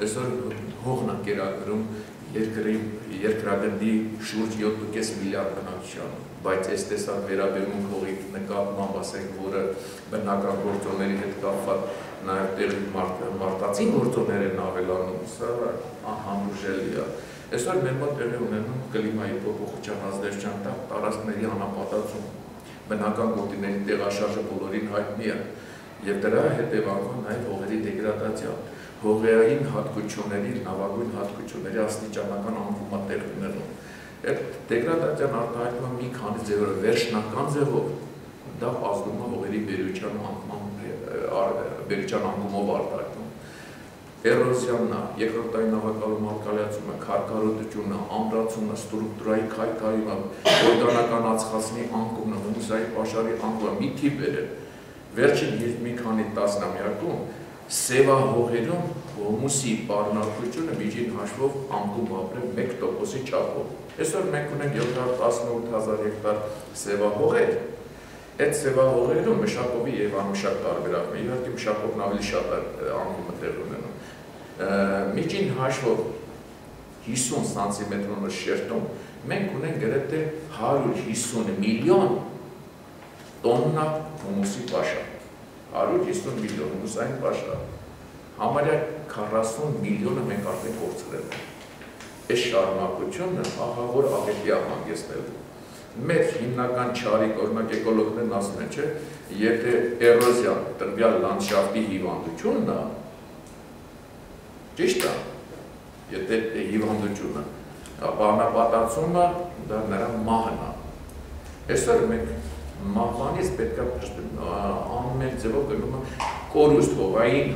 այսօր հողն է կերակրում երկրագնդի շուրջ 7.5 միլիարդ բնակչության, բայց այս տեսակ վերաբերմունք հողի նկատմամբ, ասենք, որը բնական գործոնների հետ կապված, նաև տեղի մարտածին գործոններ են ավելանում, սա անհանուժելի է։ Այսօր մեր մոտ տեղի ունենում կլիմայի փոփոխության ազդեցությամբ տարածքների անապատացում, բնական գոտիների տեղաշարժը բոլորին հայտնի է, եւ դրա հետեւանքով նաև հողերի դեգրադացիան։ Հողային հատկությունների, նավագույն հատկությունների աստիճանական անկումը տեղ ունենում։ Այդ դեգրադացիան արտահայտվում է մի քանի ձևով, վերջնական ձևով, դա ազդում է հողերի բերության անկումով արտահայտվում։ Էրոզիան, երկրորդային նավակալում արկայացումը, քարքարոտությունը, ամրացումը, ստրուկտուրայի քայքայումը, օրգանական ածխածնի անկումը, հումուսային պաշարի անկումը մի թիվ է։ Վերջին մի քանի տասնամյակում սևահողերում հումուսի պարունակությունը միջին հաշվով անկում ապրել 1% չափով։ Այսօր մենք ունենք 718,000 հեկտար սևահողեր։ Այդ սևահողերում մշակովի և անմշակ տարբերակն է, իհարկե մշակովն ավելի շատ անկումը տեղ ունենում։ Միջին հաշվով 50 սանտիմետրոնը շերտում մենք ունենք գրեթե 150 միլիոն տոննա հումուսի պաշար։ 150 միլիոն հումուսային պաշար, համարյա 40 միլիոնը մենք արդեն կորցրել ենք։ Այս շարունակությունը ահավոր աղետի է հանգեցնում։ Մեր հիմնական չարիք, օրինակ էկոլոգներն ասում են, չէ՞, եթե էրոզիան տրվյալ լանդշաֆտի հիվանդությունն է, ճիշտ է, եթե հիվանդությունը, ապա անապատացումը դա նրա մահն է։ Այսօր մենք մահվանից պետք է ամեն ձևով գնում է կորուստ հողային,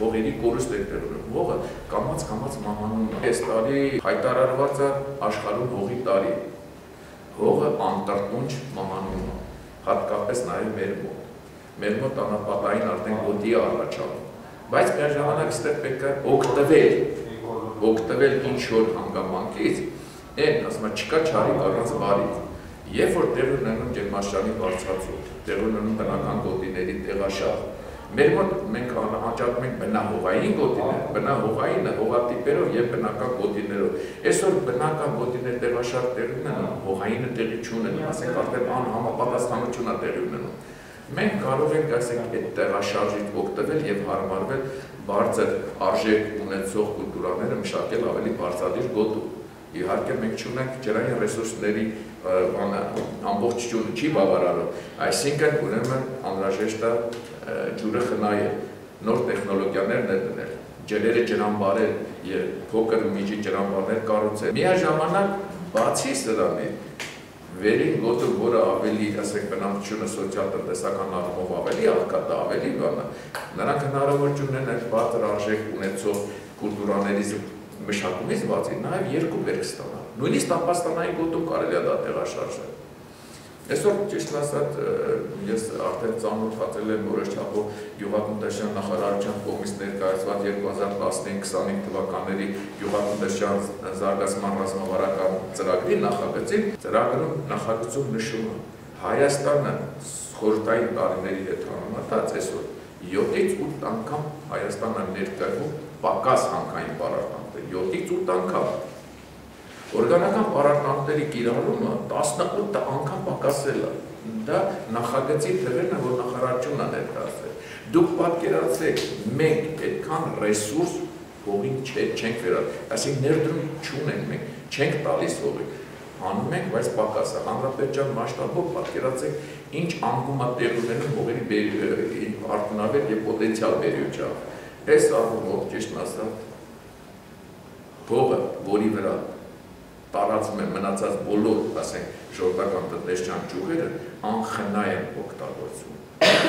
հողերի կորուստ եկտերում, հողը կամաց-կամաց մահանում է։ Այս տարի հայտարարված է աշխարհում հողի տարի, հողը անտրտունջ մահանում է, հատկապես նաև մեր մոտ անապատային արդեն գոտի առաջանում, բայց մեր ժամանակ ստեղ պետք է օգտվել ինչ-որ հանգամանքից, այն ասում է չկա չարիք առանց բարիք։ Եվ որ տեղ ունենում ջերմաստիճանի բարձրացում, տեղ ունենում բնական գոտիների տեղաշարժ, մեր մոտ մենք հաճախում ենք բնահողային գոտիներ, բնահողային հողատիպերով և բնական գոտիներով։ Այսօր բնական գոտիներ տեղաշարժ տեղ ունենում, հողայինը տեղի չունենում, ասենք արդեն անհամապատասխանություն է տեղի ունենում։ Մենք կարող ենք, ասենք, այդ տեղաշարժից օգտվել և հարմարվել բարձր արժեք ունեցող կուլտուրաները մշակել ավելի բարձրադիր գոտու։ Իհարկե մենք չունենք ջրային ռեսուրսների ամբողջությունը չի բավարարում, այսինքն ուրեմն անհրաժեշտ է ջուրը խնայել, նոր տեխնոլոգիաներ ներդնել, ջրերը ջրամբարել և փոքր ու միջին ջրամբարներ կառուցել։ Միաժամանակ բացի սրանից վերին գոտը, որը ավելի, ասենք, բնակչությունը սոցիալ-տնտեսական առումով ավելի աղքատ է, ավելի բան է, նրանք հնարավորություն ունեն այդ բարձր արժեք ունեցող կուլտուրաներից մշակումից բացի, նաև երկու բերք ստանալ, նույնիսկ ապաստանային գոտում կարելի է դա տեղաշարժել։ Այսօր ճիշտ ասած, ես արդեն ծանոթացել եմ որոշչափով գյուղատնտեսության նախարարության կողմից ներկայացված 2015-2025 թվականների գյուղատնտեսության զարգացման ռազմավարական ծրագրի նախագծին, ծրագրում նախագծում նշվում է Հայաստանը խորհրդային տարիների հետ համեմատած այսօր 7-8 անգամ Հայաստանը ներկայում պակաս հանքային պարարտանքն է, 7-8 անգամ։ Օրգանական պարարտանքների կիրառումը 18 անգամ պակասել է, դա նախագծի թվերն է, որ նախարարությունն է ներկայացրել։ Դուք պատկերացեք, մենք այդքան ռեսուրս հողին չենք վերածում, այսինքն ներդրում չունենք մենք, չենք տալիս հողին, անում ենք, բայց պակաս է։ Հանրապետության մասշտաբով պատկերացեք, ինչ անկում է տեղ ունենում հողերի արդյունավետ և պոտենցիալ բերիչով։ Այս առումով ճիշտ ասած, հողը, որի վրա տարածվում է մնացած բոլոր, ասենք, ժողովրդական տնտեսչական ճյուղերը, անխնայ են օգտագործվում։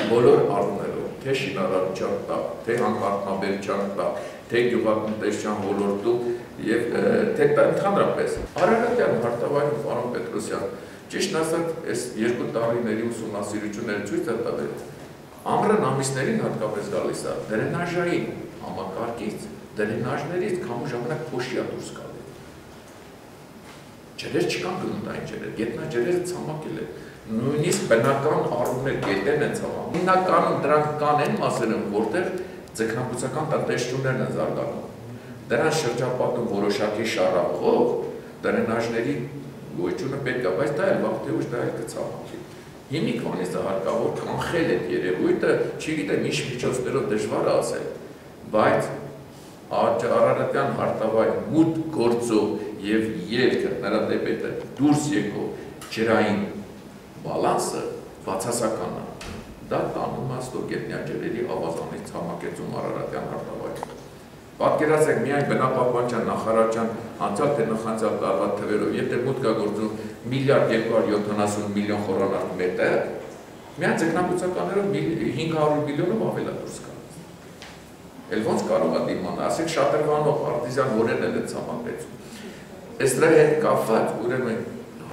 Բոլոր առումներով, թե շինարարության տակ, թե հանքարդյունաբերության տակ, թե գյուղատնտեսչական ոլորտում և թե ընդհանրապես։ Արարատյան Հարտավայրի պարոն Պետրոսյան, ճիշտ ասած, այս երկու տարիների ուսումնասիրությունները ցույց են տվել, ամռան ամիսներին հատկապես գալիս է դրենաժային համակարգից, դրենաժներից քանի ժամանակ փոշի է դուրս գալիս։ Ջրեր չկան գնտային ջրեր, գետնաջրերը ցամաքել են, նույնիսկ բնական առումներ գետերն են ցամաքում։ Հիմնականում դրանք կան այն մասերում, որտեղ ձկնաբուծական տնտեսություններն են զարգանում, դրան շրջապատում որոշակի շարավով դրենաժների գոյությունը պետք է, բայց դա էլ վաղ թե ուշ դա էլ կցավանքի։ Հիմիկ անից հարկավոր կանխել այդ երևույթը, չգիտեմ ինչ միջոցներով դժվար է ասել, բայց Արարատյան հարտավայր մուտք գործով եւ ելքը նրա դեպի դուրս եկող ջրային բալանսը բացասական է։ Դա տանում է ստոգետնյա ջրերի ավազանից համակեցում Արարատյան հարտավայրը։ Պատկերացեք միայն բնապահպանության նախարարության անցյալ թե նախանցյալ տարվա թվերով, եթե մուտք է գործում 1,270 միլիոն խորանարդ մետր, միայն ձկնաբուծականներով 500 միլիոնով ավել է դուրս գալիս։ Էլ ոնց կարող է դիմանալ, ասեք շատրվանով արտիզյան որեն էլ է ծամապեցում։ Այս դրա հետ կապված ուրեմն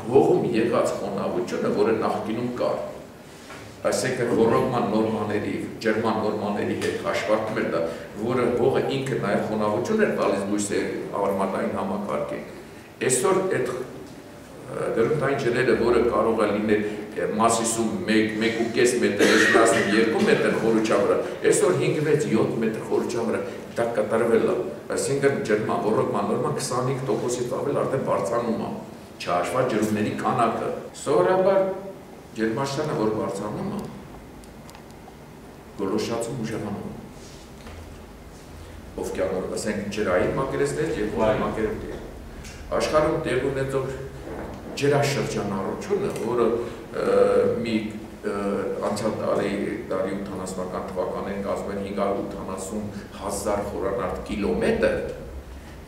հողում եղած խոնավությունը, որը նախկինում կար, այսինքն ռոռոգման նորմաների, ջերման նորմաների հետ հաշվարկում էր դա, որը հողը ինքը նաև խոնավություն էր տալիս լույս արմատային համակարգին։ Այսօր այդ դրումտային ջրերը, որը կարող է լինել Մասիսում 1,5 մետր, 12 մետր խորությամբ, այսօր 5-6-7 մետր խորությամբ դա կատարվել է, այսինքն ջերման ոռոգման նորման 25%-ից ավել արդեն բարձրանում է, չհաշված ջրումների քանակը։ Սովորաբար ջերմաստիճանը, որ բարձրանում է, գոլորշացում ուժեղանում է, օվկիանոսում, ասենք ջրային մակերեսներ և հողային մակերեսներ։ Աշխարհում տեղ ունեցող ջրաշրջանառությունը, որը մի անցյալ տարի 80-ական թվականներին կազմել 580,000 խորանարդ կիլոմետր,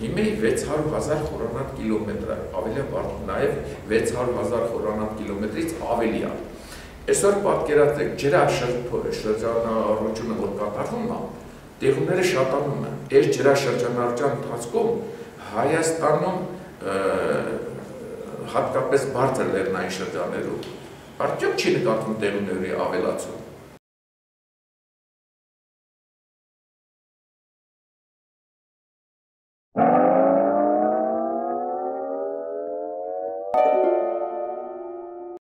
հիմա 600,000 խորանարդ կիլոմետր է, ավելի բարդ, նաև 600,000 խորանարդ կիլոմետրից ավելի է։ Այսօր պատկերացեք ջրաշրջանառությունը, որ կատարվում է, տեղումները շատանում են։ Այս ջրաշրջանառության ընթացքում Հայաստանում հատկապես բարձր լեռնային շրջաններում, արդյոք չի նկատվում տեղումների ավելացում,